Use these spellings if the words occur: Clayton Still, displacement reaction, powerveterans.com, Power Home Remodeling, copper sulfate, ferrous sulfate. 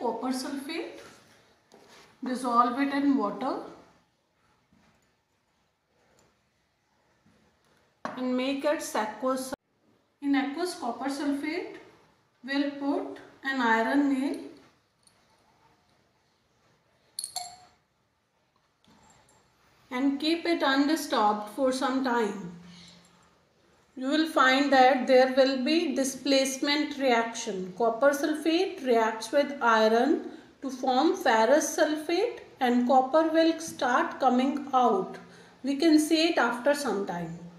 copper sulfate, dissolve it in water and make it aqueous. In aqueous copper sulfate, we'll put an iron nail and keep it undisturbed for some time. You will find that there will be displacement reaction. Copper sulfate reacts with iron to form ferrous sulfate and copper will start coming out. We can see it after some time.